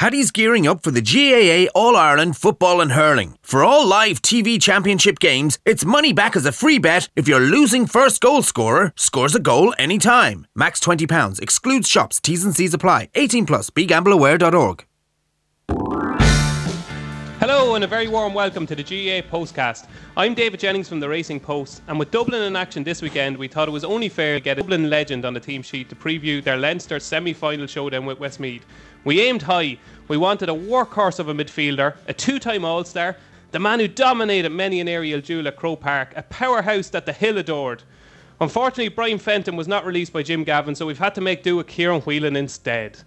Paddy's gearing up for the GAA All-Ireland Football and Hurling. For all live TV championship games, it's money back as a free bet if your losing first goal scorer scores a goal anytime. Max £20, excludes shops, T's and C's apply. 18+, begambleaware.org. Hello and a very warm welcome to the GAA Postcast. I'm David Jennings from the Racing Post, and with Dublin in action this weekend, we thought it was only fair to get a Dublin legend on the team sheet to preview their Leinster semi-final showdown with Westmeath. We aimed high. We wanted a workhorse of a midfielder, a two-time All-Star, the man who dominated many an aerial duel at Croke Park, a powerhouse that the Hill adored. Unfortunately, Brian Fenton was not released by Jim Gavin, so we've had to make do with Ciarán Whelan instead.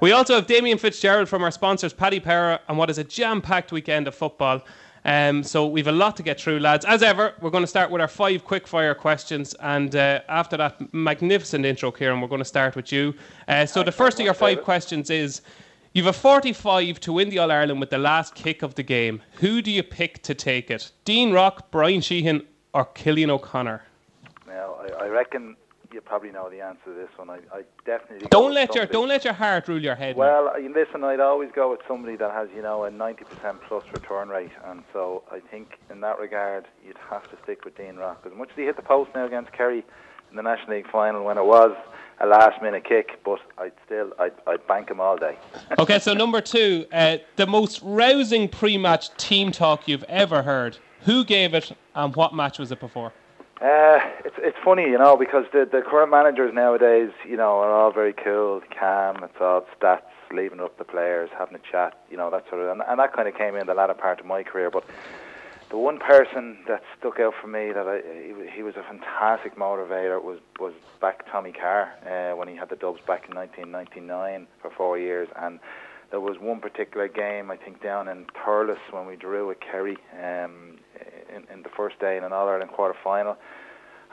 We also have Damien Fitzgerald from our sponsors Paddy Power and what is a jam-packed weekend of football. So we've a lot to get through, lads. As ever, we're going to start with our 5 quick-fire questions, and after that magnificent intro, Ciarán, we're going to start with you. So the first of your 5 questions is, you've a 45 to win the All-Ireland with the last kick of the game. Who do you pick to take it? Dean Rock, Brian Sheehan or Killian O'Connor? Now, I reckon... You probably know the answer to this one. I definitely don't let your heart rule your head. Well, listen, I'd always go with somebody that has, you know, a 90% plus return rate, and so I think in that regard you'd have to stick with Dean Rock. As much as he hit the post now against Kerry in the National League final when it was a last-minute kick, but I'd bank him all day. Okay, so number 2, the most rousing pre-match team talk you've ever heard. Who gave it, and what match was it before? It's funny, you know, because the current managers nowadays, you know, are all very cool, calm. It's all stats, leaving up the players, having a chat, you know, that sort of, and that kind of came in the latter part of my career. But the one person that stuck out for me that he was a fantastic motivator was back Tommy Carr when he had the Dubs back in 1999 for 4 years. And there was one particular game, I think, down in Thurles when we drew with Kerry. In the first day in an All-Ireland quarter-final,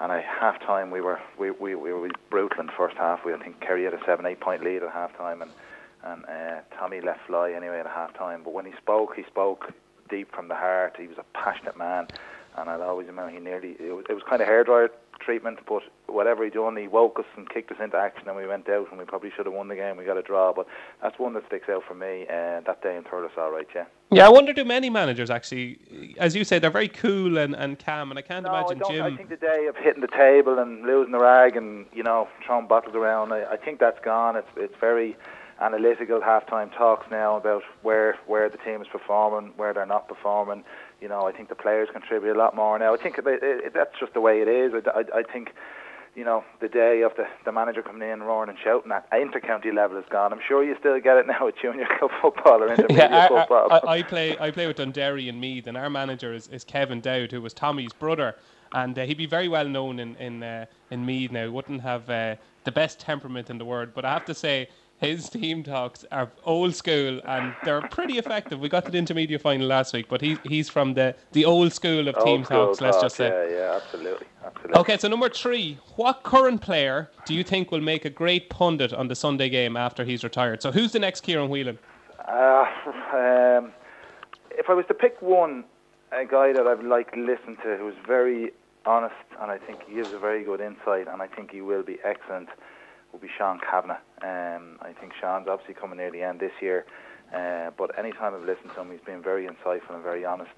and at half-time we were brutal in the first half. I think Kerry had a 7-8 point lead at half-time, and Tommy let fly anyway at half-time. But when he spoke deep from the heart. He was a passionate man, and I'll always remember it was kind of hairdryer treatment, but whatever he done, he woke us and kicked us into action, and we went out, and we probably should have won the game. We got a draw, but that's one that sticks out for me that day in Thurles, all right, yeah. Yeah, I wonder do many managers actually, as you say, they're very cool and calm, and I can't imagine Jim... I think the day of hitting the table and losing the rag and, you know, throwing bottles around, I think that's gone. It's very analytical half-time talks now about where the team is performing, where they're not performing. You know, I think the players contribute a lot more now. I think that's just the way it is. I think, you know, the day of the manager coming in roaring and shouting at inter-county level is gone. I'm sure you still get it now at junior club football or intermediate football. I play with Dundee and Meath, and our manager is Kevin Dowd, who was Tommy's brother, and he'd be very well known in Meath now. He wouldn't have the best temperament in the world, but I have to say, his team talks are old school and they're pretty effective. We got to the intermediate final last week, but he's from the old school of team talks, let's just say. Yeah, absolutely. Okay, so number 3, what current player do you think will make a great pundit on the Sunday game after he's retired? So who's the next Ciarán Whelan? If I was to pick one, a guy that I've liked to listen to who's very honest and I think he gives a very good insight and I think he will be excellent, will be Sean Kavanagh. I think Sean's obviously coming near the end this year, but any time I've listened to him, he's been very insightful and very honest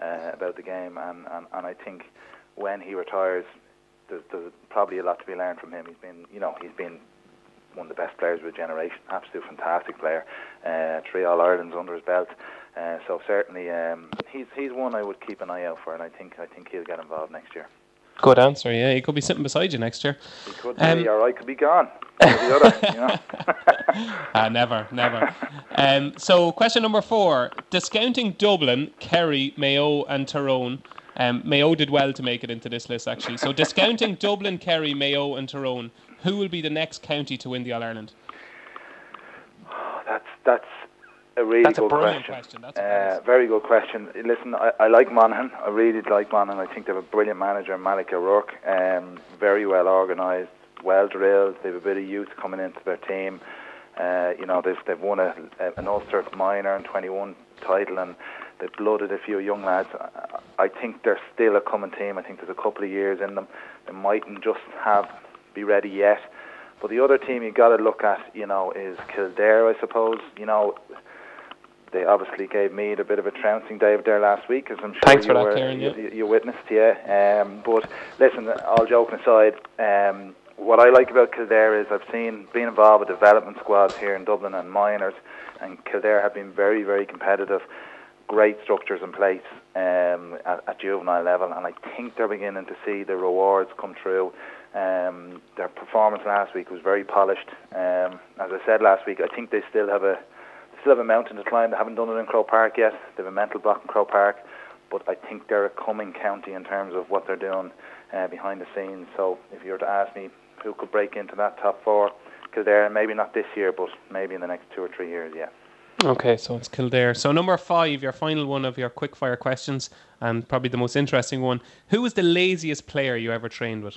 about the game, and I think when he retires, there's probably a lot to be learned from him. He's been one of the best players of a generation, absolute fantastic player, 3 All-Irelands under his belt, so certainly he's one I would keep an eye out for, and I think he'll get involved next year. Good answer, yeah. He could be sitting beside you next year. He could be, or I could be gone. Other, you know. Never. So, question number 4. Discounting Dublin, Kerry, Mayo and Tyrone. Mayo did well to make it into this list, actually. So, discounting Dublin, Kerry, Mayo and Tyrone, who will be the next county to win the All-Ireland? Oh, that's a really good question. That's a very good question. Listen, I like Monaghan. I really like Monaghan. I think they have a brilliant manager, Malik O'Rourke. Very well organised, well drilled. They have a bit of youth coming into their team. You know, they've won an Ulster minor and 21 title, and they've blooded a few young lads. I think they're still a coming team. I think there's a couple of years in them. They mightn't just be ready yet. But the other team you got to look at, you know, is Kildare, I suppose. You know, they obviously gave me a bit of a trouncing, Dave, there last week, as I'm sure you witnessed, yeah. But listen, all joking aside, what I like about Kildare is I've been involved with development squads here in Dublin and minors, and Kildare have been very, very competitive. Great structures in place at juvenile level, and I think they're beginning to see the rewards come through. Their performance last week was very polished. As I said last week, I think they still have a mountain to climb. They haven't done it in Croke Park yet. They have a mental block in Croke Park, but I think they're a coming county in terms of what they're doing behind the scenes. So if you were to ask me who could break into that top four, Kildare, maybe not this year, but maybe in the next 2 or 3 years, yeah. Okay, so it's Kildare. So number 5, your final one of your quickfire questions, and probably the most interesting one. Who was the laziest player you ever trained with?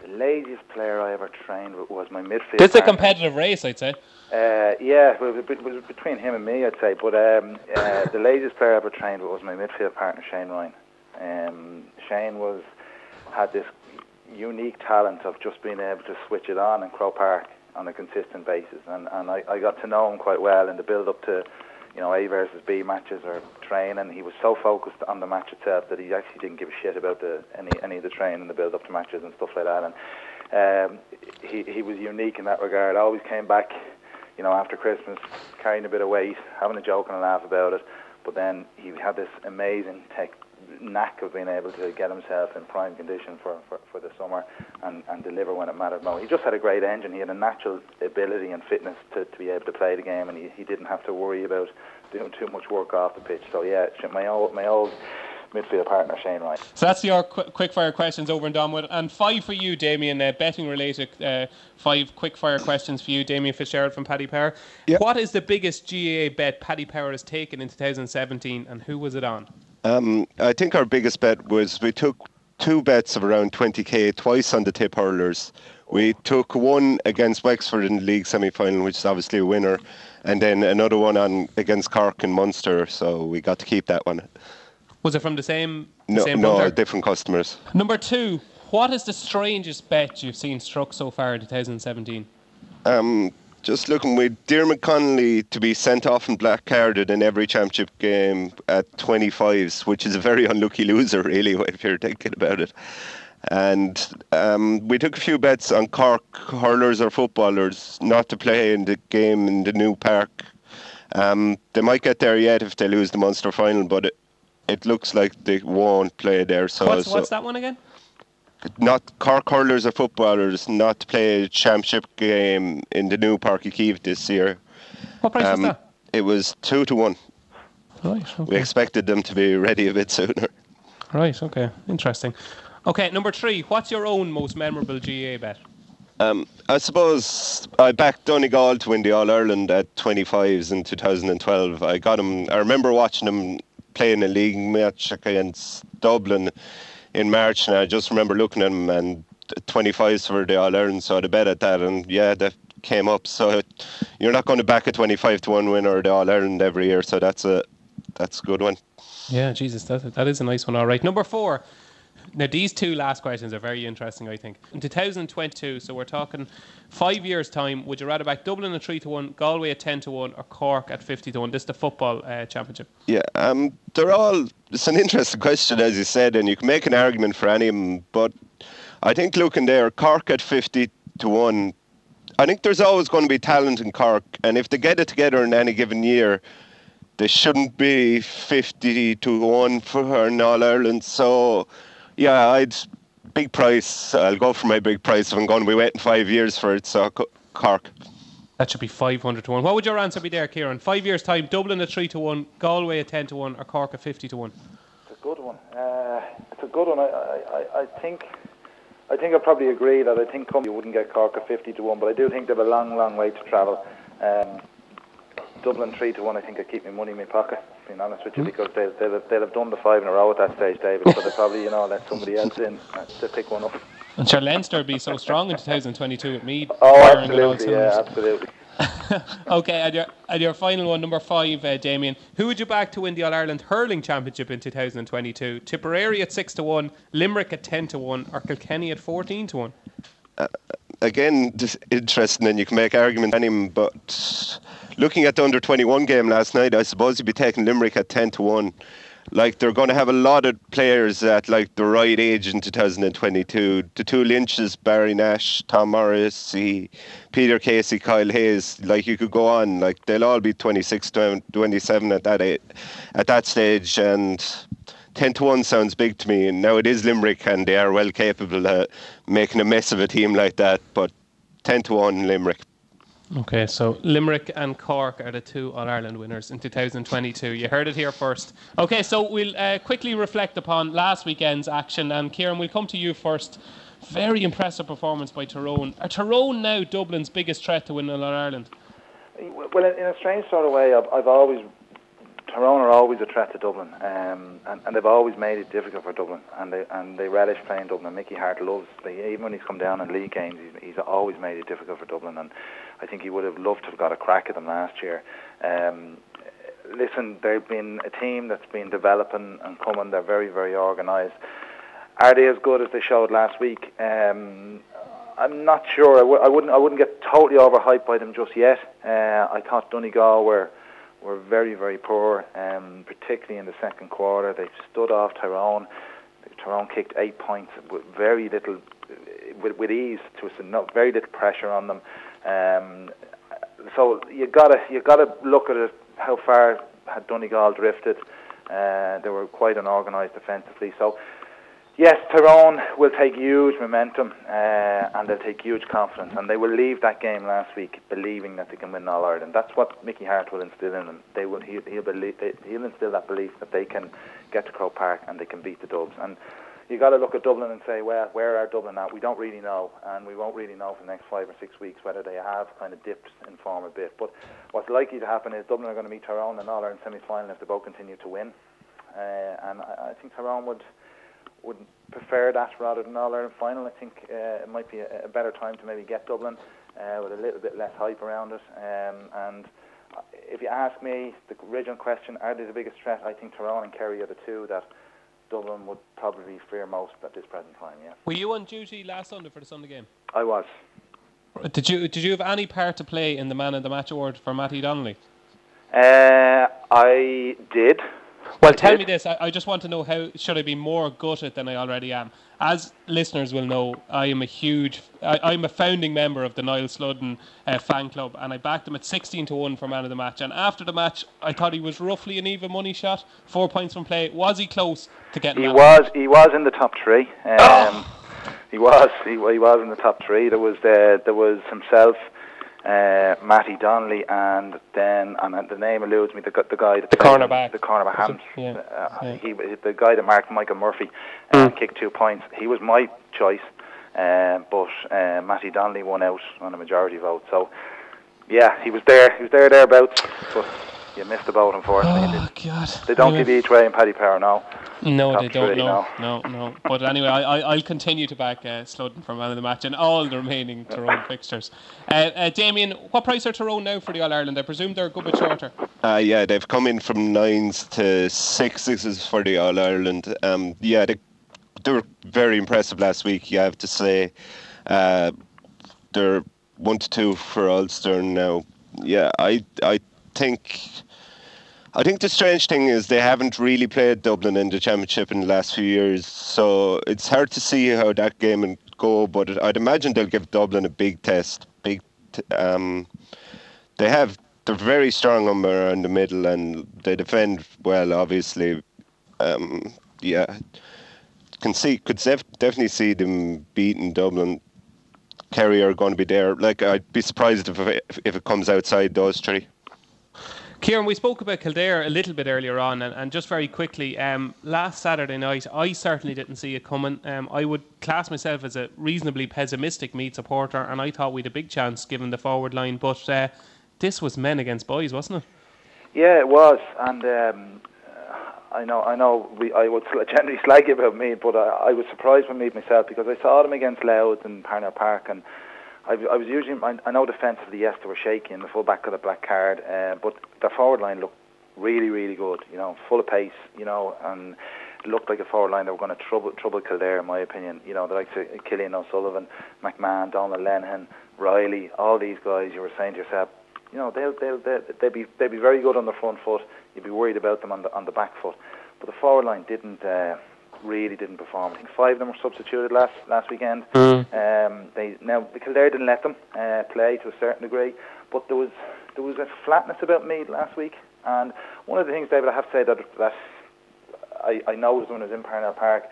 The laziest player I ever trained with was my midfield. This is a competitive race, I'd say. Yeah, it was between him and me, I'd say. But the laziest player I ever trained with was my midfield partner, Shane Ryan. Shane had this unique talent of just being able to switch it on in Croke Park on a consistent basis, and I got to know him quite well in the build-up to, you know, A versus B matches or training. He was so focused on the match itself that he actually didn't give a shit about any of the training, the build-up to matches and stuff like that. And he was unique in that regard. I always came back, you know, after Christmas carrying a bit of weight, having a joke and a laugh about it, but then he had this amazing knack of being able to get himself in prime condition for the summer and deliver when it mattered most. He just had a great engine. He had a natural ability and fitness to be able to play the game, and he didn't have to worry about doing too much work off the pitch. So yeah, my old midfield partner, Shane Ryan. So that's your quickfire questions over in Domwood, and 5 for you, Damien, betting related. 5 quickfire questions for you, Damien Fitzgerald from Paddy Power. Yep. What is the biggest GAA bet Paddy Power has taken in 2017, and who was it on? I think our biggest bet was we took 2 bets of around 20k twice on the tip hurlers. We took one against Wexford in the league semi-final, which is obviously a winner, and then another one on against Cork and Munster, so we got to keep that one. Was it from the same different customers. Number 2, what is the strangest bet you've seen struck so far in 2017? Just looking with Dermot Connolly to be sent off and black carded in every championship game at 25s, which is a very unlucky loser, really, if you're thinking about it. And we took a few bets on Cork hurlers or footballers not to play in the game in the new park. They might get there yet if they lose the Munster final, but it looks like they won't play there. So what's that one again? Not Cork hurlers or footballers not to play a championship game in the new Parky Kiev this year. What price was that? It was 2 to 1. Right. Okay. We expected them to be ready a bit sooner. Right. Okay. Interesting. Okay. Number 3. What's your own most memorable GAA bet? I suppose I backed Donegal to win the All Ireland at 25s in 2012. I got him. I remember watching him play in a league match against Dublin in March, and I just remember looking at him, and 25s for the All-Ireland, so I had a bet at that, and yeah, that came up. So you're not going to back a 25-1 winner of the All-Ireland every year, so that's a good one. Yeah, Jesus, that is a nice one. All right, number 4. Now, these 2 last questions are very interesting, I think. In 2022, so we're talking 5 years' time, would you rather back Dublin at 3 to 1, Galway at 10 to 1, or Cork at 50 to 1? This is the football championship. Yeah, they're all. It's an interesting question, as you said, and you can make an argument for any of them. But I think looking there, Cork at 50 to 1. I think there's always going to be talent in Cork, and if they get it together in any given year, they shouldn't be 50 to 1 for her in All Ireland. So. Yeah, big price. I'll go for my big price if I'm going to be waiting 5 years for it, so Cork. That should be 500 to 1. What would your answer be there, Ciarán? 5 years' time, Dublin at 3 to 1, Galway at 10 to 1, or Cork at 50 to 1? It's a good one. I think I'll probably agree that I think you wouldn't get Cork at 50 to 1, but I do think they have a long, long way to travel. Dublin 3 to 1, I think I keep my money in my pocket, being honest with you, because they'll have done the 5 in a row at that stage, David, so they'll probably, you know, let somebody else in to pick one up. I'm sure Leinster would be so strong in 2022 with me. Oh, absolutely, yeah, absolutely. Okay, and your final one, number 5, Damien. Who would you back to win the All-Ireland Hurling Championship in 2022? Tipperary at 6 to 1, Limerick at 10 to 1, or Kilkenny at 14 to 1? again, interesting, and you can make arguments on him, but looking at the under-21 game last night, I suppose you'd be taking Limerick at 10-1. Like, they're going to have a lot of players at, like, the right age in 2022. The two Lynches, Barry Nash, Tom Morris, Peter Casey, Kyle Hayes, like, you could go on. Like, they'll all be 26, 27 at that stage, and 10-1 sounds big to me. And now it is Limerick, and they are well capable of making a mess of a team like that, but 10-1 Limerick. Okay, so Limerick and Cork are the two All-Ireland winners in 2022. You heard it here first. Okay, so we'll quickly reflect upon last weekend's action. And Ciarán, we'll come to you first. Very impressive performance by Tyrone. Are Tyrone now Dublin's biggest threat to win All-Ireland? Well, in a strange sort of way, Tyrone are always a threat to Dublin. And they've always made it difficult for Dublin. And they relish playing Dublin. Mickey Harte loves, even when he's come down in league games, he's always made it difficult for Dublin. And I think he would have loved to have got a crack at them last year. Listen, they've been a team that's been developing and coming. They're very, very organised. Are they as good as they showed last week? I'm not sure. I wouldn't get totally overhyped by them just yet. I thought Donegal were very, very poor, particularly in the second quarter. They stood off Tyrone. Tyrone kicked 8 points with very little, with ease, very little pressure on them. So you gotta look at it. How far had Donegal drifted? They were quite unorganised defensively. So yes, Tyrone will take huge momentum and they'll take huge confidence, and they will leave that game last week believing that they can win All Ireland. That's what Mickey Harte will instill in them. He'll instill that belief that they can get to Croke Park and they can beat the Dubs. And you got to look at Dublin and say, well, where are Dublin at? We don't really know, and we won't really know for the next 5 or 6 weeks whether they have kind of dipped in form a bit. But what's likely to happen is Dublin are going to meet Tyrone in All-Ireland semi-final if they both continue to win. And I think Tyrone would prefer that rather than All-Ireland final. I think it might be a better time to maybe get Dublin with a little bit less hype around it. And if you ask me the original question, are they the biggest threat? I think Tyrone and Kerry are the two that Dublin would probably fear most at this present time, yeah. Were you on duty last Sunday for the Sunday game? I was. Did you have any part to play in the Man of the Match award for Matty Donnelly? I did. Well, tell me this. I just want to know, how should I be more gutted than I already am? As listeners will know, I am a huge... I'm a founding member of the Niall Sludden fan club, and I backed him at 16-1 for Man of the Match. And after the match, I thought he was roughly an even money shot, 4 points from play. Was he close to getting that? He was in the top three. He was in the top three. There was himself, Matty Donnelly, and then the name eludes me. The guy that marked Michael Murphy, kicked 2 points. He was my choice, but Matty Donnelly won out on a majority vote. So yeah, he was there thereabouts. But you missed the boat, unfortunately. Oh, God. They don't give each way in Paddy Power now. No, they don't. No. But anyway, I'll continue to back Sludden for Man of the Match and all the remaining Tyrone fixtures. Damien, what price are Tyrone now for the All-Ireland? I presume they're a good bit shorter. Yeah, they've come in from 9s to 6s for the All-Ireland. Yeah, they were very impressive last week, you have to say. They're 1-2 for Ulster now. Yeah, I think the strange thing is they haven't really played Dublin in the championship in the last few years, so it's hard to see how that game will go. But I'd imagine they'll give Dublin a big test. They're very strong around the middle, and they defend well. Obviously, definitely see them beating Dublin. Kerry are going to be there. Like, I'd be surprised if it comes outside those three. Ciarán, we spoke about Kildare a little bit earlier on, and just very quickly, last Saturday night, I certainly didn't see it coming. I would class myself as a reasonably pessimistic Meath supporter, and I thought we had a big chance given the forward line, but this was men against boys, wasn't it? Yeah, it was, and I would generally slag you about Meath, but I was surprised with Meath myself, because I saw them against Louth and Parnell Park, and I know defensively, yes, they were shaky, and the fullback got a black card, but their forward line looked really, really good. You know, full of pace. You know, and looked like a forward line that were going to trouble Kildare, in my opinion. You know, the likes of Killian O'Connor, McMahon, Donald Lennon, Riley, all these guys, you were saying to yourself, you know, they'd be very good on the front foot. You'd be worried about them on the back foot. But the forward line really didn't perform. I think 5 of them were substituted last weekend. Kildare didn't let them play to a certain degree, but there was a flatness about Meath last week. And one of the things, David, I have to say that I noticed when I was in Parnell Park,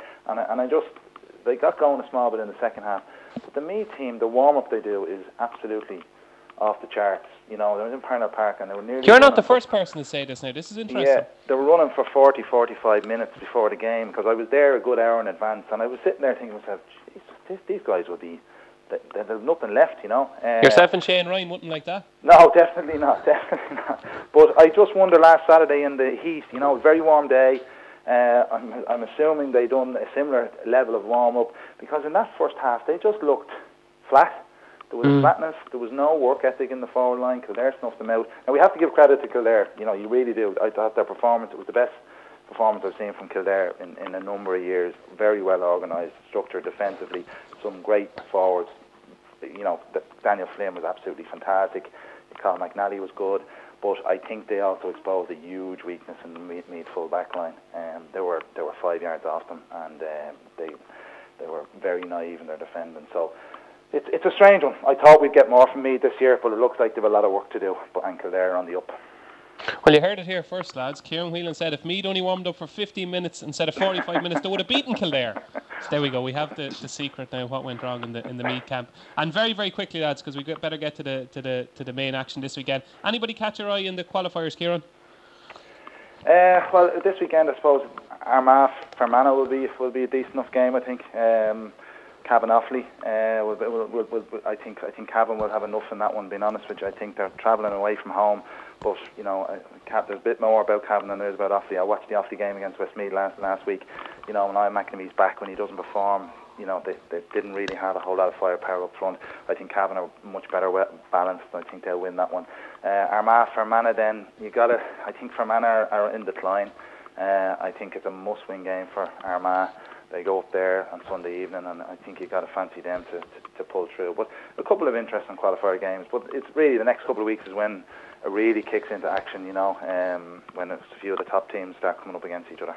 they got going a small bit in the second half. But the Meath team, the warm-up they do is absolutely off the charts. You know, they were in Parnell Park and they were nearly... You're not the first person to say this now. This is interesting. Yeah, they were running for 40, 45 minutes before the game, because I was there a good hour in advance, and I was sitting there thinking to myself, Jesus, these guys would be... There's nothing left, you know. Yourself and Shane Ryan wouldn't like that? No, definitely not. But I just wonder, last Saturday in the heat, you know, very warm day, I'm assuming they done a similar level of warm-up, because in that first half they just looked flat. There was flatness, there was no work ethic in the forward line. Kildare snuffed them out. And we have to give credit to Kildare, you know, you really do. I thought their performance, it was the best performance I've seen from Kildare in a number of years. Very well organised, structured defensively, some great forwards. You know, Daniel Flynn was absolutely fantastic. Colin McNally was good, but I think they also exposed a huge weakness in the Meath full back line. They were 5 yards off them, and they were very naive in their defending. So it's a strange one. I thought we'd get more from Meath this year, but it looks like they've a lot of work to do. But Kildare on the up. Well, you heard it here first, lads. Ciarán Whelan said if Meath only warmed up for 15 minutes instead of 45 minutes, they would have beaten Kildare. So there we go. We have the secret now. What went wrong in the Meath camp? And very, very quickly, lads, because we better get to the main action this weekend. Anybody catch your eye in the qualifiers, Ciarán? Well, this weekend, I suppose Armagh Fermanagh will be a decent enough game, I think. Cavan Offaly, I think Cavan will have enough in that one. Being honest with you, I think they're travelling away from home. But, you know, there's a bit more about Cavan than there is about Offaly. I watched the Offaly game against Westmeath last week. You know, when Ian McNamee's back, when he doesn't perform, you know, they didn't really have a whole lot of firepower up front. I think Cavan are much better balanced, and I think they'll win that one. Armagh, Fermanagh then, I think Fermanagh are in decline. I think it's a must-win game for Armagh. They go up there on Sunday evening, and I think you've got to fancy them to pull through. But a couple of interesting qualifier games. But it's really the next couple of weeks is when it really kicks into action, you know, when it's a few of the top teams start coming up against each other.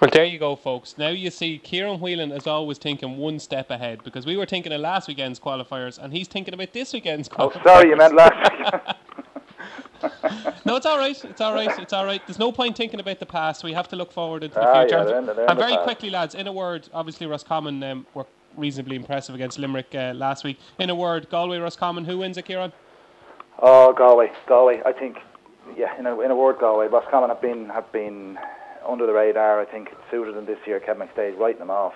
Well, there you go, folks. Now you see Ciarán Whelan is always thinking one step ahead, because we were thinking of last weekend's qualifiers and he's thinking about this weekend's qualifiers. Oh, sorry, you meant last weekend. No, it's all right. There's no point thinking about the past. We have to look forward into the future. Yeah, and very quickly, lads, in a word, obviously Roscommon were reasonably impressive against Limerick last week. In a word, Galway, Roscommon, who wins it, Ciarán? Oh, Galway. I think, yeah, in a word, Galway. Roscommon have been under the radar. I think it suited them this year. Kevin McStay's writing them off.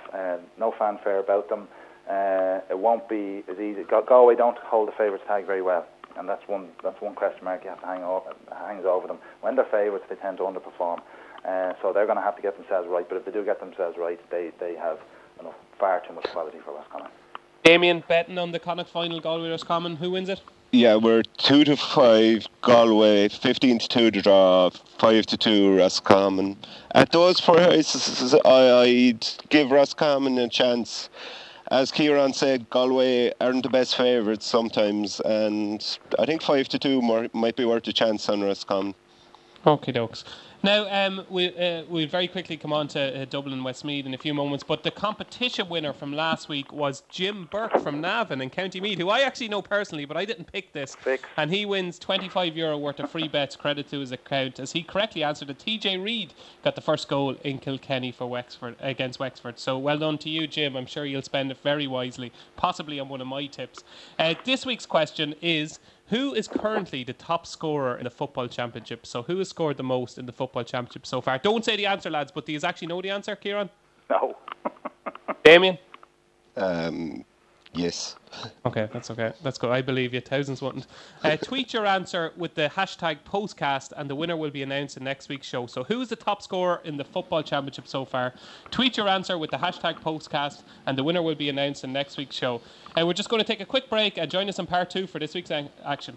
No fanfare about them. It won't be as easy. Galway don't hold the favourites tag very well. And that's one question mark you have to hangs over them. When they're favourites, they tend to underperform. So they're going to have to get themselves right. But if they do get themselves right, they have far too much quality for Roscommon. Damien, betting on the Connacht final, Galway Roscommon, who wins it? Yeah, we're 2-5 Galway, 15-2 the draw, 5-2 Roscommon. At those prices, I'd give Roscommon a chance. As Ciarán said, Galway aren't the best favourites sometimes, and I think 5-2 might be worth a chance on Roscommon. Okie dokes. Now, we'll very quickly come on to Dublin Westmeath in a few moments, but the competition winner from last week was Jim Burke from Navan in County Meath, who I actually know personally, but I didn't pick this. Six. And he wins €25 worth of free bets, credit to his account, as he correctly answered that TJ Reid got the first goal in Kilkenny for Wexford against Wexford. So well done to you, Jim. I'm sure you'll spend it very wisely, possibly on one of my tips. This week's question is... Who is currently the top scorer in the football championship? So who has scored the most in the football championship so far? Don't say the answer, lads, but do you actually know the answer, Ciarán? No. Damien? Yes. Okay. That's good. I believe you. Thousands wouldn't. Tweet your answer with the hashtag postcast and the winner will be announced in next week's show. So who's the top scorer in the football championship so far? Tweet your answer with the hashtag postcast and the winner will be announced in next week's show. We're just going to take a quick break and join us in part 2 for this week's action.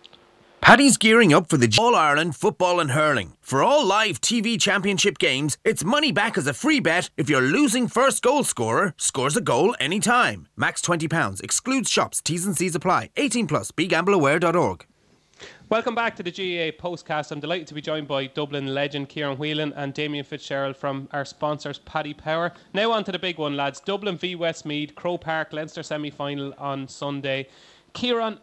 Paddy's gearing up for the All-Ireland Football and Hurling. For all live TV championship games, it's money back as a free bet if your losing first goal scorer scores a goal any time. Max £20, excludes shops, T's and C's apply. 18+, begambleaware.org. Welcome back to the GAA Postcast. I'm delighted to be joined by Dublin legend Ciarán Whelan and Damien Fitzgerald from our sponsors Paddy Power. Now on to the big one, lads. Dublin v Westmeath, Croke Park, Leinster semi-final on Sunday. Ciarán,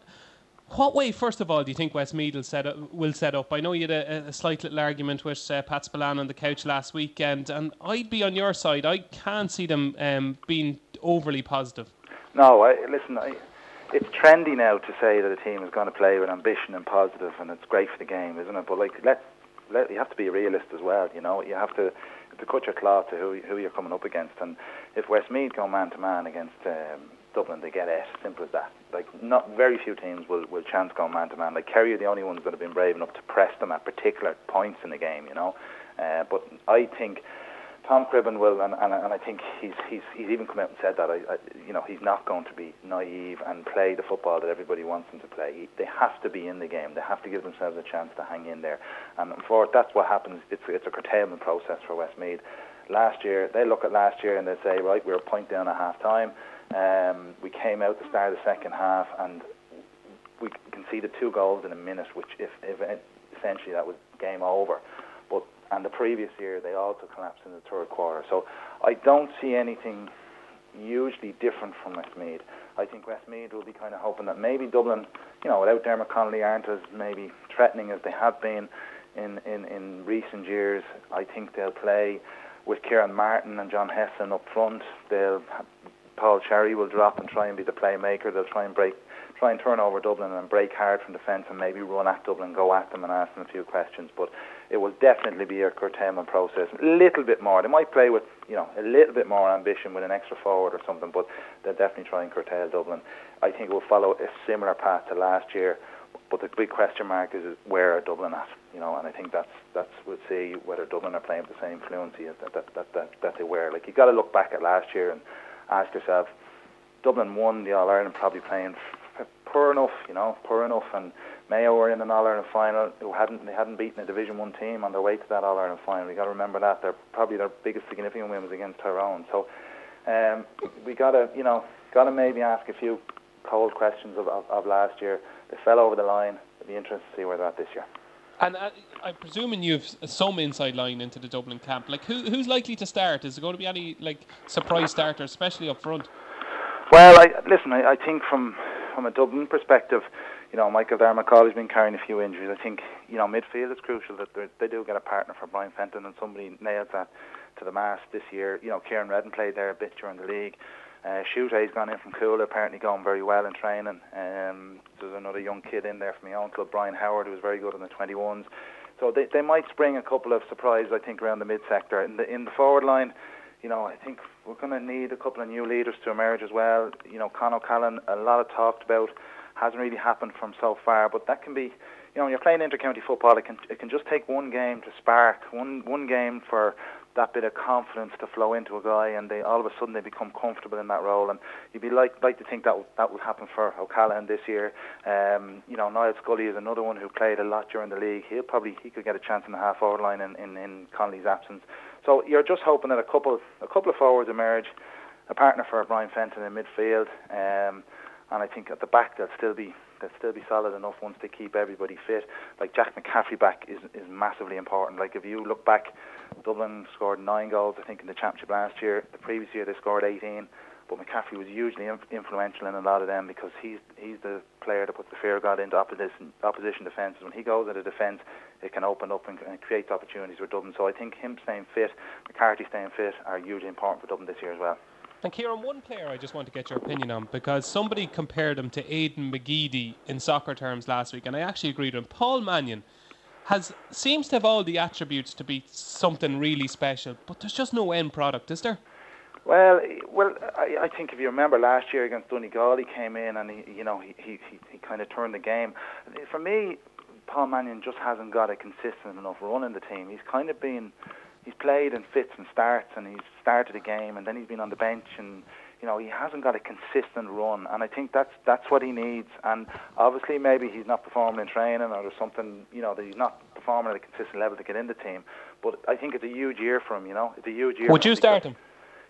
what way, first of all, do you think Westmeath will set up? I know you had a slight little argument with Pat Spillane on the couch last weekend, and I'd be on your side. I can't see them being overly positive. No, it's trendy now to say that a team is going to play with ambition and positive, and it's great for the game, isn't it? But you have to be a realist as well. You know, you have to cut your cloth to who you're coming up against, and if Westmeath go man to man against Dublin, they get it. Simple as that. Not very few teams will chance going man-to-man. Kerry are the only ones that have been brave enough to press them at particular points in the game, you know. But I think Tom Cribben will, and I think he's even come out and said that, he's not going to be naive and play the football that everybody wants him to play. They have to be in the game. They have to give themselves a chance to hang in there. And that's what happens. It's a curtailment process for Westmeath. Last year, they look at last year and they say, right, we're a point down at half-time. We came out the start of the second half and we conceded 2 goals in a minute, which if essentially that was game over. And the previous year, they also collapsed in the third quarter. So I don't see anything hugely different from Westmeath. I think Westmeath will be kind of hoping that maybe Dublin, without Dermot Connolly, aren't as maybe threatening as they have been in recent years. I think they'll play with Ciarán Martin and John Hesson up front. Paul Cherry will drop and try and be the playmaker. They'll try and turn over Dublin and break hard from defence and maybe run at Dublin, go at them and ask them a few questions. But it will definitely be a curtailment process. A little bit more. They might play with, a little bit more ambition with an extra forward or something, but they'll definitely try and curtail Dublin. I think it will follow a similar path to last year. But the big question mark is where are Dublin at? And I think that's we'll see whether Dublin are playing with the same fluency as that they were. You've got to look back at last year and ask yourself, Dublin won the All-Ireland probably playing poor enough, and Mayo were in an All-Ireland final who hadn't beaten a Division 1 team on their way to that All-Ireland final. We've got to remember that. They're probably their biggest significant win was against Tyrone. So we got to maybe ask a few cold questions of last year. They fell over the line. It'll be interesting to see where they're at this year. And I'm presuming you've some inside line into the Dublin camp. Who's likely to start? Is there going to be any surprise starters, especially up front? Well, I think from a Dublin perspective, Michael Dermot-Connolly has been carrying a few injuries. I think midfield is crucial that they do get a partner for Brian Fenton, and somebody nailed that to the mast this year. Ciarán Redden played there a bit during the league. Shute's gone in from Coola, apparently going very well in training. There's another young kid in there from my own club, Brian Howard, who was very good in the 21s. So they might spring a couple of surprises, I think, around the mid-sector. In the forward line, I think we're going to need a couple of new leaders to emerge as well. Con O'Callan, a lot of talked about, hasn't really happened from so far, but that can be, when you're playing inter-county football, it can just take one game to spark, one game for that bit of confidence to flow into a guy, and all of a sudden they become comfortable in that role. And you'd be like to think that will happen for O'Callaghan this year. Niall Scully is another one who played a lot during the league. He could get a chance in the half forward line in Connolly's absence. So you're just hoping that a couple of forwards emerge, a partner for Brian Fenton in midfield, and I think at the back they'll still be solid enough once they keep everybody fit. Jack McCaffrey back is massively important. If you look back, Dublin scored 9 goals, I think, in the championship last year. The previous year they scored 18, but McCaffrey was hugely influential in a lot of them because he's the player that puts the fear of God into opposition defences. When he goes into defence, it can open up and create opportunities for Dublin. So I think him staying fit, McCarthy staying fit, are hugely important for Dublin this year as well. And Ciarán, one player I just want to get your opinion on, because somebody compared him to Aidan McGeady in soccer terms last week, and I actually agreed with him. Paul Mannion seems to have all the attributes to be something really special, but there's just no end product, is there? Well, I think if you remember last year against Donegal, he came in and he kind of turned the game. For me, Paul Mannion just hasn't got a consistent enough run in the team. He's kind of been... He's played in fits and starts, and he's started a game, and then he's been on the bench, and you know, he hasn't got a consistent run, and I think that's what he needs. And obviously maybe he's not performing in training, or there's something, you know, that he's not performing at a consistent level to get in the team. But I think it's a huge year for him, you know. It's a huge year. Would you start him?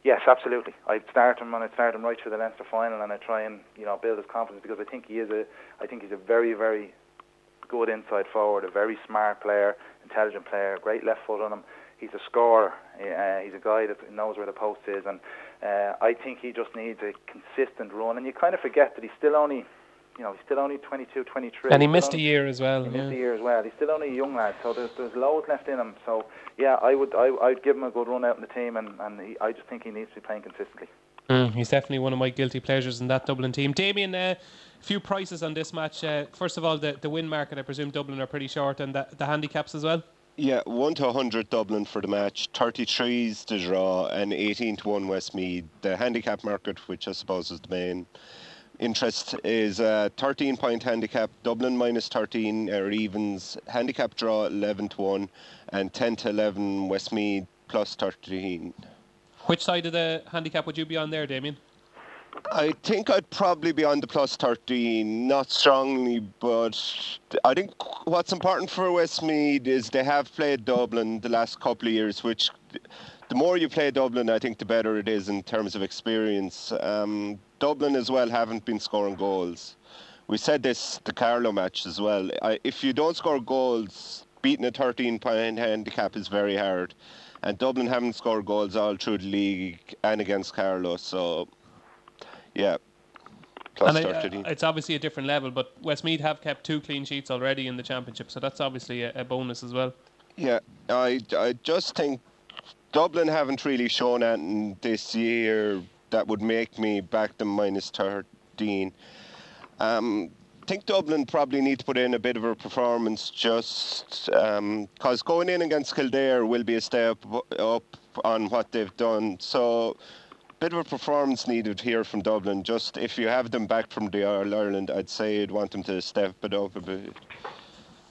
Yes, absolutely. I'd start him, and I'd start him right for the Leinster final, and I'd try and, you know, build his confidence, because I think he is I think he's a very, very good inside forward, a very smart player, intelligent player, great left foot on him. He's a scorer. He's a guy that knows where the post is, and I think he just needs a consistent run. And you kind of forget that he's still only, you know, he's still only 22, 23. And he missed a year as well. He missed a year as well. He's still only a young lad, so there's loads left in him. So yeah, I'd give him a good run out in the team, and I just think he needs to be playing consistently. He's definitely one of my guilty pleasures in that Dublin team. Damien, a few prices on this match. First of all, the win market, I presume Dublin are pretty short, and the handicaps as well? Yeah, 1-100 Dublin for the match, 33s the draw, and 18-1 Westmeath. The handicap market, which I suppose is the main interest, is a 13-point handicap, Dublin minus 13 or evens, handicap draw 11-1, and 10-11 Westmeath plus 13. Which side of the handicap would you be on there, Damien? I think I'd probably be on the plus 13, not strongly, but I think what's important for Westmeath is they have played Dublin the last couple of years, which the more you play Dublin, I think the better it is in terms of experience. Dublin as well haven't been scoring goals. We said this the Carlow match as well. If you don't score goals, beating a 13-point handicap is very hard. And Dublin haven't scored goals all through the league and against Carlow, so... Yeah, plus 13. It's obviously a different level, but Westmeath have kept 2 clean sheets already in the championship, so that's obviously a bonus as well. Yeah, I just think Dublin haven't really shown anything this year that would make me back them minus 13. I think Dublin probably need to put in a bit of a performance, just because going in against Kildare will be a step up on what they've done. So... bit of a performance needed here from Dublin. Just if you have them back from the All-Ireland, I'd say I'd want them to step it up a bit.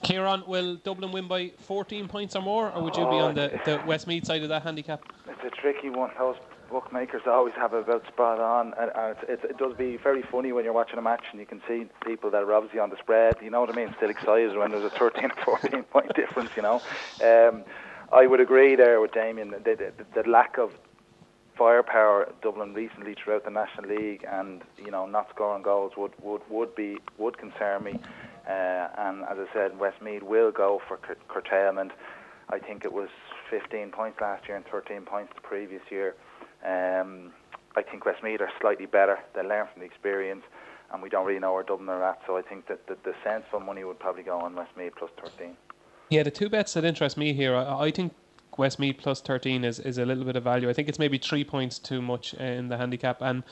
Ciarán, will Dublin win by 14 points or more, or would you be on the Westmeath side of that handicap? It's a tricky one. Those bookmakers always have it about spot on, and it does be very funny when you're watching a match and you can see people that are obviously on the spread, you know what I mean, still excited when there's a 13 or 14 point difference, you know. I would agree there with Damien, the lack of firepower Dublin recently throughout the National League, and you know, not scoring goals would concern me. And as I said, Westmeath will go for curtailment. I think it was 15 points last year and 13 points the previous year. I think Westmeath are slightly better. They learn from the experience, and we don't really know where Dublin are at. So I think that the sensible money would probably go on Westmeath plus 13. Yeah, the two bets that interest me here, I think Westmeath plus 13 is a little bit of value. I think it's maybe 3 points too much in the handicap, and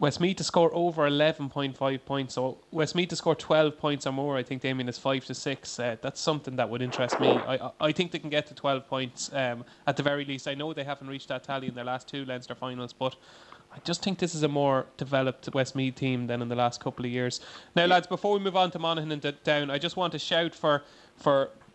Westmeath to score over 11.5 points. So Westmeath to score 12 points or more, I think, Damien, is 5-6. That's something that would interest me. I think they can get to 12 points at the very least. I know they haven't reached that tally in their last 2 Leinster finals, but I just think this is a more developed Westmeath team than in the last couple of years. Now, lads, before we move on to Monaghan and Down, I just want to shout for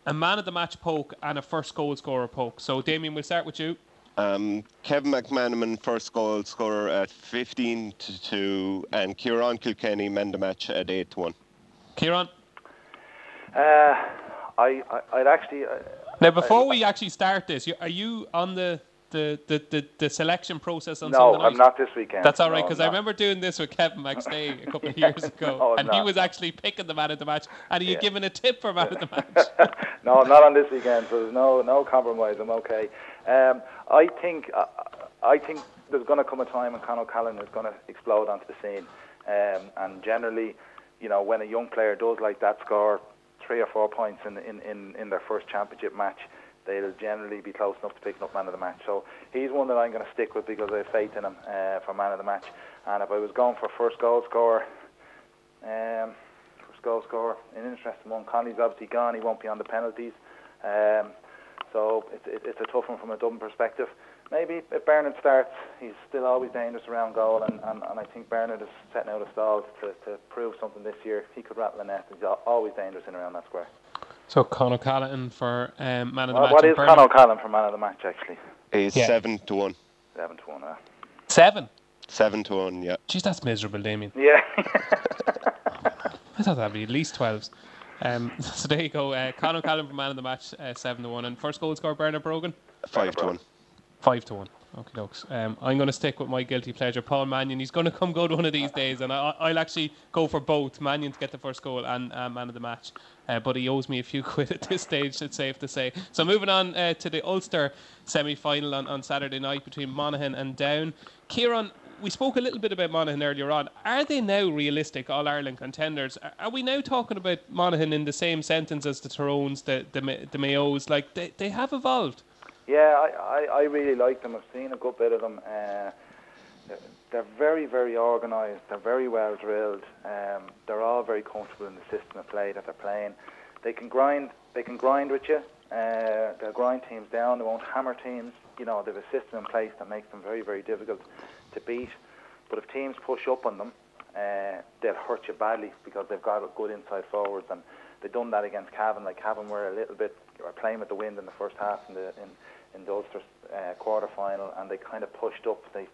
a man of the match poke and a first goal scorer poke. So, Damien, we'll start with you. Kevin McManaman, first goal scorer at 15-2, and Ciarán Kilkenny, man of the match at 8-1. Ciarán? I'd actually. Now, before we actually start this, are you on the selection process on Sunday night? No, I'm not this weekend. That's all right, because I remember doing this with Kevin McStay a couple of years ago, he was actually picking the man of the match, and he had given a tip for man of the match. No, I'm not on this weekend, so there's no compromise. I'm okay. I think there's going to come a time when Con O'Callan is going to explode onto the scene, and generally, you know, when a young player does like that score 3 or 4 points in their first championship match, they'll generally be close enough to picking up man of the match. So he's one that I'm going to stick with because I have faith in him for man of the match. And if I was going for first goal scorer, an interesting one. Connolly's obviously gone; he won't be on the penalties. So it's a tough one from a Dublin perspective. Maybe if Bernard starts, he's still always dangerous around goal, and I think Bernard is setting out a stall to prove something this year. He could rattle a net. He's always dangerous in around that square. So Con O'Callan for man of the match. What is Con O'Callan for man of the match? Actually, he's 7-1. 7-1. 7. 7-1, yeah. Jeez, that's miserable, Damien. Yeah. I thought that'd be at least 12s. So there you go. Con O'Callan for man of the match, 7-1. And first goal scorer, Bernard Brogan? 5-1. 5-1. Okay, dokes. I'm going to stick with my guilty pleasure, Paul Mannion. He's going to come good one of these days, and I'll actually go for both. Mannion to get the first goal and man of the match. But he owes me a few quid at this stage, it's safe to say. So moving on to the Ulster semi-final on Saturday night between Monaghan and Down. Ciarán, we spoke a little bit about Monaghan earlier on. Are they now realistic All-Ireland contenders? Are we now talking about Monaghan in the same sentence as the Tyrones, the Mayos? Like, they have evolved. Yeah, I really like them. I've seen a good bit of them. They're very, very organised. They're very well drilled. They're all very comfortable in the system of play that they're playing. They can grind. They can grind with you. They'll grind teams down. They won't hammer teams. You know, they have a system in place that makes them very, very difficult to beat. But if teams push up on them, they'll hurt you badly because they've got good inside forwards, and they've done that against Cavan. Like, Cavan were a little bit playing with the wind in the first half in the Ulster quarter final, and they kind of pushed up. They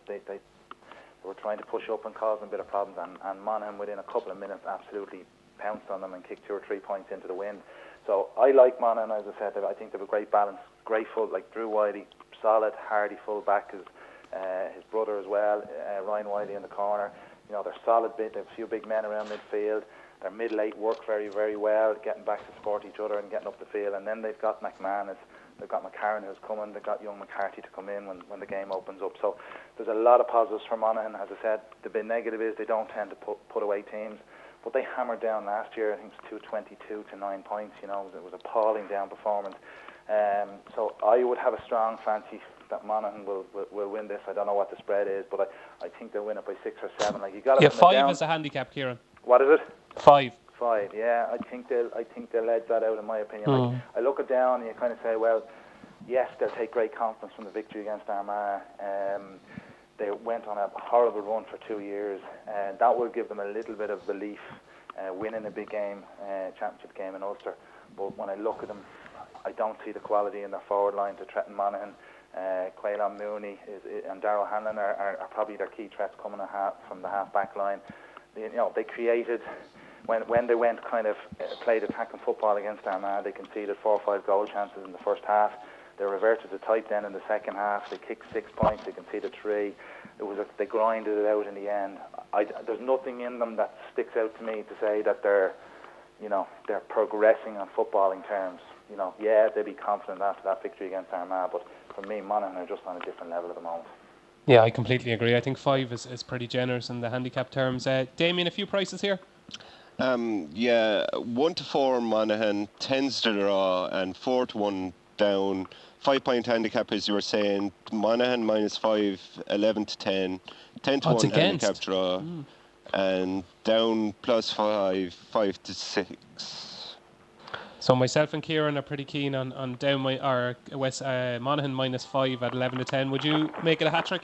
were trying to push up and cause them a bit of problems, and Monaghan within a couple of minutes absolutely pounced on them and kicked 2 or 3 points into the wind. So I like Monaghan, as I said. I think they have a great balance, great full, like Drew Wiley, solid, hardy full back, his brother as well, Ryan Wiley in the corner. You know, they're solid bit, they have a few big men around midfield. Their middle eight work very, very well, getting back to support each other and getting up the field. And then they've got McMahon, they've got McCarron who's coming, they've got young McCarthy to come in when the game opens up. So there's a lot of positives for Monaghan. As I said, the big negative is they don't tend to put away teams, but they hammered down last year. I think it was 222 to 9 points. You know, it was appalling down performance. So I would have a strong fancy that Monaghan will win this. I don't know what the spread is, but I think they'll win it by 6 or 7. Like, you got to. Yeah, 5 is a handicap, Ciarán. What is it? 5. 5, yeah. I think they'll edge that out, in my opinion. Like, I look it down and you kind of say, well, yes, they'll take great confidence from the victory against Armagh. They went on a horrible run for 2 years, and that will give them a little bit of belief, winning a big game, championship game in Ulster. But when I look at them, I don't see the quality in their forward line to threaten Monaghan. Caolan Mooney and Darrell Hanlon are probably their key threats coming from the half-back line. You know, they created, when they went kind of played attacking football against Armagh, they conceded 4 or 5 goal chances in the first half. They reverted to type then in the second half. They kicked 6 points. They conceded 3. They grinded it out in the end. There's nothing in them that sticks out to me to say that they're progressing on footballing terms. You know, yeah, they'd be confident after that victory against Armagh, but for me, Monaghan are just on a different level at the moment. Yeah, I completely agree. I think 5 is pretty generous in the handicap terms. Damien, a few prices here? Yeah, 1-4 Monaghan, 10s to draw, and 4-1 Down. 5-point handicap, as you were saying. Monaghan -5, 11-10, 10-1 handicap draw, and Down +5, 5-6. So myself and Ciarán are pretty keen on Monaghan -5 at 11-10. Would you make it a hat trick?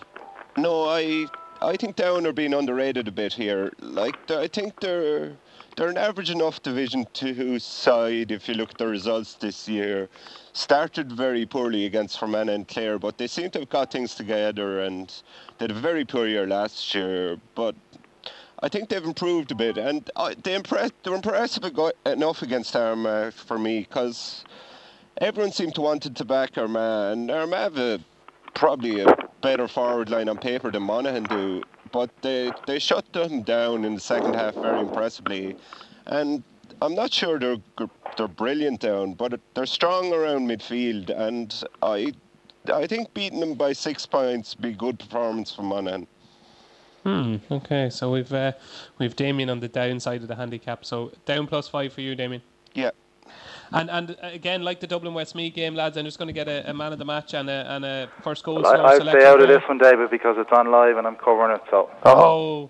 No, I think Down are being underrated a bit here. Like, I think they're an average enough Division 2 side if you look at the results this year. Started very poorly against Fermanagh and Clare, but they seem to have got things together, and they had a very poor year last year, but I think they've improved a bit, and they were impressive enough against Armagh for me, because everyone seemed to want to back Armagh, and Armagh have probably a better forward line on paper than Monaghan do, but they shut them down in the second half very impressively, and I'm not sure they're brilliant down, but they're strong around midfield, and I think beating them by 6 points would be a good performance for Monaghan. Okay, so we've Damien on the downside of the handicap. So Down +5 for you, Damien. Yeah. And again, like the Dublin Westmeath game, lads, I'm just going to get a man of the match and a first goal scorer. I'll stay out of this one, David, because it's on live and I'm covering it. So. Oh.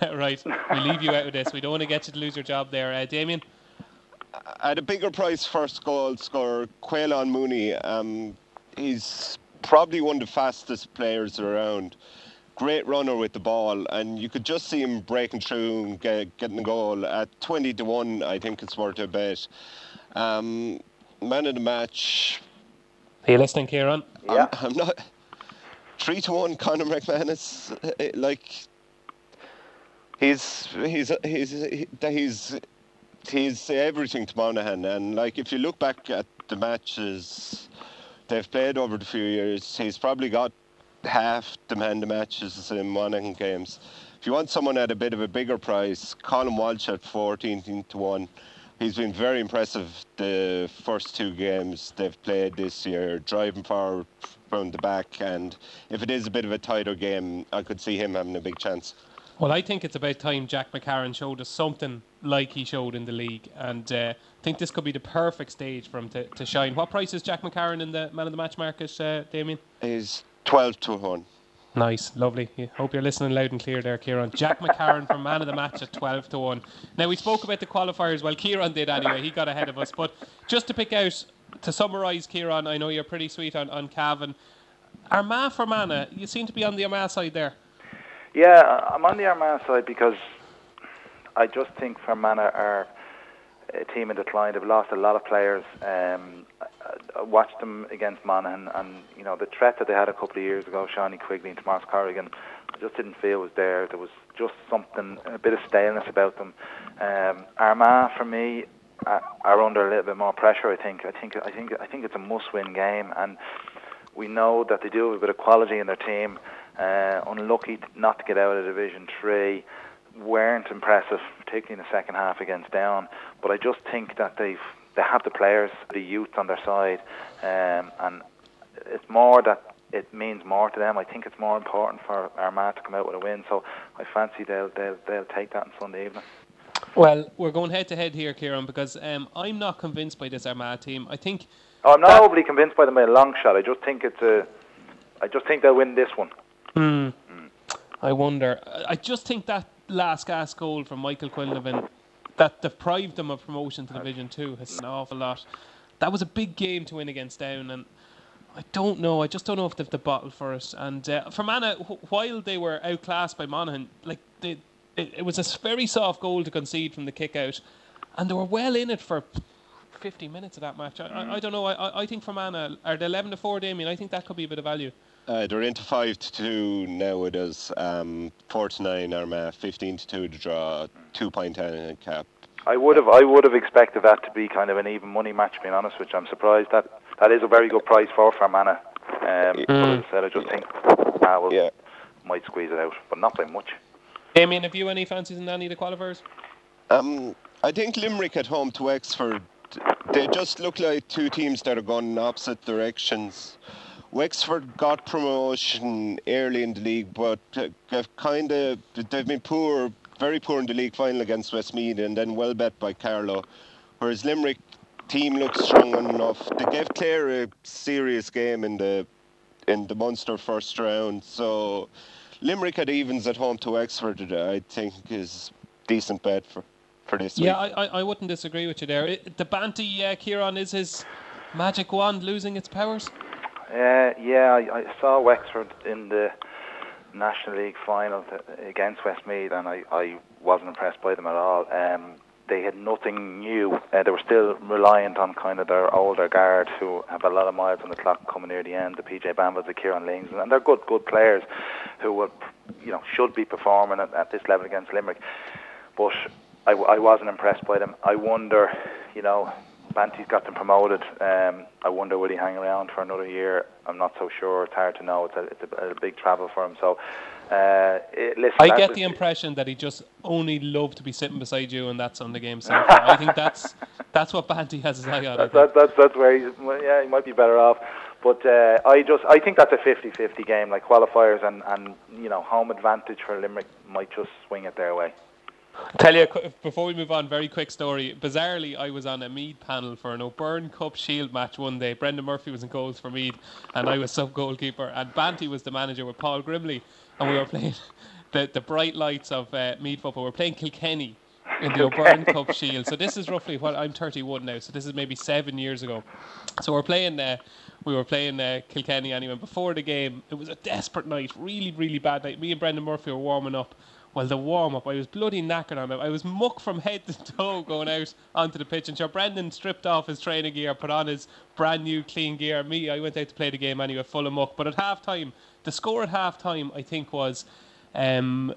Right, we leave you out of this. We don't want to get you to lose your job there, Damien. At a bigger price, first goal scorer Caolan Mooney. He's probably one of the fastest players around. Great runner with the ball, and you could just see him breaking through and getting a goal. At 20-1, I think it's worth a bet. Man of the match. Are you listening, Ciarán? Yeah. I'm not. 3-1 Conor McMahon is like he's everything to Monaghan. And like if you look back at the matches they've played over the few years, he's probably got half the man of matches in Monaghan games. If you want someone at a bit of a bigger price, Colin Walsh at 14-1. He's been very impressive the first two games they've played this year, driving forward from the back, and if it is a bit of a tighter game, I could see him having a big chance. Well, I think it's about time Jack McCarron showed us something like he showed in the league, and I think this could be the perfect stage for him to shine. What price is Jack McCarron in the man of the match market, Damien? He's 12-1. Nice, lovely. Hope you're listening loud and clear there, Ciarán. Jack McCarron for man of the match at 12-1. Now, we spoke about the qualifiers. Well, Ciarán did anyway. He got ahead of us. But just to pick out, to summarise, Ciarán, I know you're pretty sweet on Cavan. Armagh for Fermanagh, you seem to be on the Armagh side there. Yeah, I'm on the Armagh side because I just think Fermanagh are a team in decline. They've lost a lot of players. I watched them against Monaghan, and you know the threat that they had a couple of years ago, Shawnee Quigley and Tomas Corrigan, I just didn't feel was there. There was just something, a bit of staleness about them. Armagh, for me, are under a little bit more pressure. I think it's a must-win game, and we know that they do have a bit of quality in their team. Unlucky not to get out of Division 3. Weren't impressive, particularly in the second half against Down. But I just think that they have the players, the youth on their side, and it's more that it means more to them. I think it's more important for Armagh to come out with a win. So I fancy they'll take that on Sunday evening. Well, we're going head-to-head here, Ciarán, because I'm not convinced by this Armagh team. I think... Oh, I'm not overly convinced by them by a long shot. I just think they'll win this one. I wonder. I just think that last gas goal from Michael Quinlivan that deprived them of promotion to Division 2 has an awful lot. That was a big game to win against Down, and I don't know. I just don't know if they've the bottle for it. And Fermanagh, while they were outclassed by Monaghan, like it was a very soft goal to concede from the kick-out, and they were well in it for 50 minutes of that match. I don't know. I think Fermanagh are the 11-4, Damien. I think that could be a bit of value. They're into 5-2 nowadays. 4-9 Armagh, 15-2 to draw, 2 point handicap. I would have expected that to be kind of an even money match, being honest, which I'm surprised that is a very good price for Fermanagh. But as I said, I just think might squeeze it out, but not by much. Damien, have you any fancies in any of the qualifiers? I think Limerick at home to Wexford. They just look like two teams that are going in opposite directions. Wexford got promotion early in the league, but they've been poor, very poor in the league final against Westmeath, and then well bet by Carlow. Whereas Limerick team looks strong enough. They gave Clare a serious game in the Munster first round, so Limerick at evens at home to Wexford, I think, is decent bet for this week. Yeah, I wouldn't disagree with you there. The Banty, Ciarán, is his magic wand losing its powers? I saw Wexford in the National League final against Westmeath, and I wasn't impressed by them at all. They had nothing new. They were still reliant on kind of their older guard, who have a lot of miles on the clock coming near the end, the PJ Bambas, the Ciarán Lings, and they're good players who will, should be performing at this level against Limerick. But I wasn't impressed by them. I wonder, Banty's got them promoted. I wonder will he hang around for another year. I'm not so sure. It's hard to know. It's a big travel for him. So, I get the impression that he just only loved to be sitting beside you, and that's on the game. So I think that's what Banty has his eye on. That's where he might be better off. But I think that's a 50-50 game, like qualifiers and home advantage for Limerick might just swing it their way. Tell you, before we move on, very quick story. Bizarrely, I was on a Mead panel for an O'Byrne Cup Shield match one day. Brendan Murphy was in goals for Mead, and I was sub-goalkeeper, and Banty was the manager with Paul Grimley, and we were playing the bright lights of Mead football. We were playing Kilkenny in the O'Byrne Cup Shield. So this is roughly, I'm 31 now, so this is maybe 7 years ago. So we were playing Kilkenny anyway. Before the game, it was a desperate night, really, really bad night. Me and Brendan Murphy were warming up. Well, the warm-up, I was bloody knackered on it. I was muck from head to toe going out onto the pitch. And sure, Brendan stripped off his training gear, put on his brand new clean gear. Me, I went out to play the game anyway, full of muck. But at half-time, the score at half-time, I think, was 5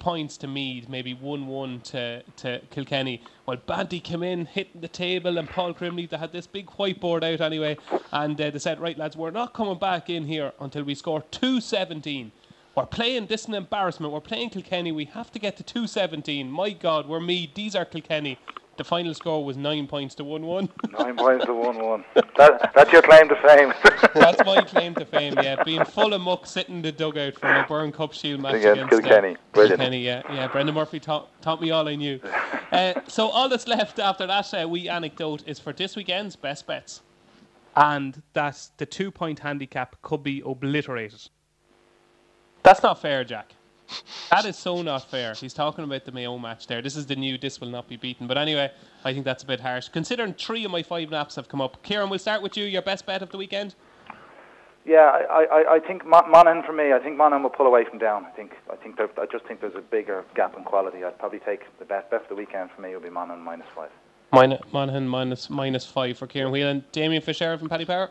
points to Meath, maybe 1-1 to Kilkenny. Well, Banty came in, hitting the table, and Paul Crimley, they had this big whiteboard out anyway. And they said, right, lads, we're not coming back in here until we score 2-17. We're playing, this is an embarrassment, we're playing Kilkenny, we have to get to 2-17. My God, we're Meath, these are Kilkenny. The final score was 9 points to 1-1. 9 points to 1-1. That's your claim to fame. That's my claim to fame, yeah. Being full of muck, sitting in the dugout for a Burn Cup Shield match against Kilkenny. Brilliant. Kilkenny, yeah. Brendan Murphy taught me all I knew. So all that's left after that wee anecdote is for this weekend's best bets. And that the 2-point handicap could be obliterated. That's not fair, Jack. That is so not fair. He's talking about the Mayo match there. This is the new This Will Not Be Beaten. But anyway, I think that's a bit harsh. Considering 3 of my 5 naps have come up. Ciarán, we'll start with you. Your best bet of the weekend? Yeah, I think Monaghan for me. I think Monaghan will pull away from Down. I just think there's a bigger gap in quality. I'd probably take the bet for the weekend for me will be Monaghan -5. Monaghan -5 for Ciarán Whelan. Damien Fitzgerald from Paddy Power?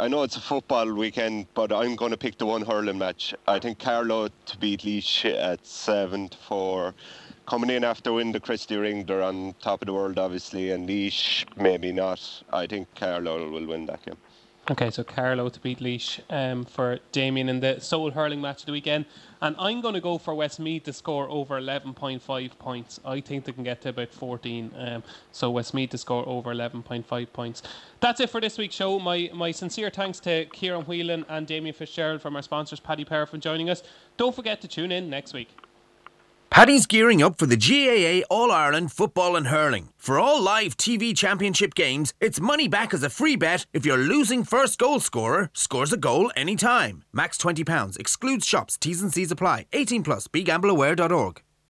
I know it's a football weekend, but I'm going to pick the one hurling match. I think Carlow to beat Leash at 7-4. Coming in after win the Christy Ring, they're on top of the world, obviously, and Leash, maybe not. I think Carlow will win that game. Okay, so Carlow to beat Leash for Damien in the sole hurling match of the weekend. And I'm going to go for Westmeath to score over 11.5 points. I think they can get to about 14. So Westmeath to score over 11.5 points. That's it for this week's show. My sincere thanks to Ciarán Whelan and Damien Fitzgerald from our sponsors, Paddy Power, for joining us. Don't forget to tune in next week. Paddy's gearing up for the GAA All-Ireland Football and Hurling. For all live TV championship games, it's money back as a free bet if your losing first goal scorer scores a goal anytime. Max £20, excludes shops, T's and C's apply. 18+, begambleaware.org.